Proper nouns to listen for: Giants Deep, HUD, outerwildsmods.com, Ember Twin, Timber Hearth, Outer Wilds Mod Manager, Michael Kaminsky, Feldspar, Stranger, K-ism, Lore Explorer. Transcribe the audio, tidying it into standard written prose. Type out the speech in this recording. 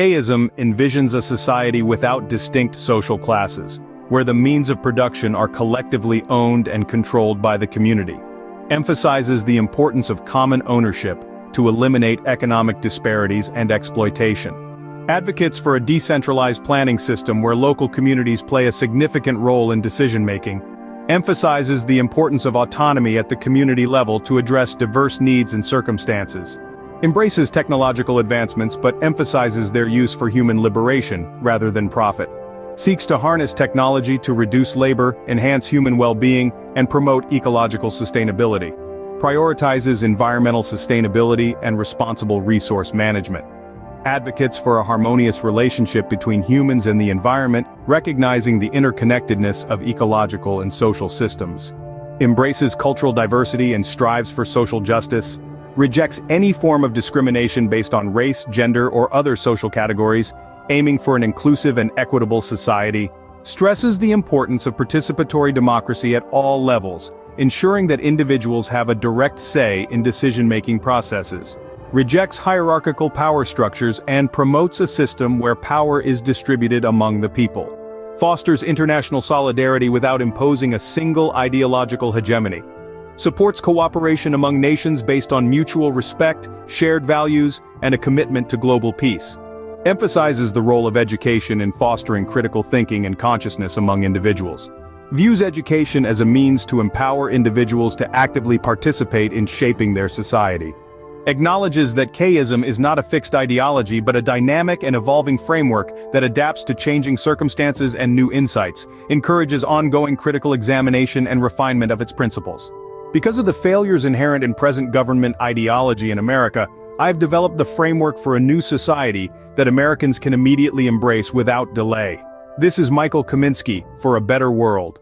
K-ism envisions a society without distinct social classes, where the means of production are collectively owned and controlled by the community, emphasizes the importance of common ownership to eliminate economic disparities and exploitation. Advocates for a decentralized planning system where local communities play a significant role in decision-making, emphasizes the importance of autonomy at the community level to address diverse needs and circumstances. Embraces technological advancements but emphasizes their use for human liberation rather than profit. Seeks to harness technology to reduce labor, enhance human well-being, and promote ecological sustainability. Prioritizes environmental sustainability and responsible resource management. Advocates for a harmonious relationship between humans and the environment, recognizing the interconnectedness of ecological and social systems. Embraces cultural diversity and strives for social justice. Rejects any form of discrimination based on race, gender, or other social categories, aiming for an inclusive and equitable society. Stresses the importance of participatory democracy at all levels, ensuring that individuals have a direct say in decision-making processes. Rejects hierarchical power structures and promotes a system where power is distributed among the people. Fosters international solidarity without imposing a single ideological hegemony. Supports cooperation among nations based on mutual respect, shared values, and a commitment to global peace. Emphasizes the role of education in fostering critical thinking and consciousness among individuals. Views education as a means to empower individuals to actively participate in shaping their society. Acknowledges that K-ism is not a fixed ideology but a dynamic and evolving framework that adapts to changing circumstances and new insights, encourages ongoing critical examination and refinement of its principles. Because of the failures inherent in present government ideology in America, I've developed the framework for a new society that Americans can immediately embrace without delay. This is Michael Kaminsky for A Better World.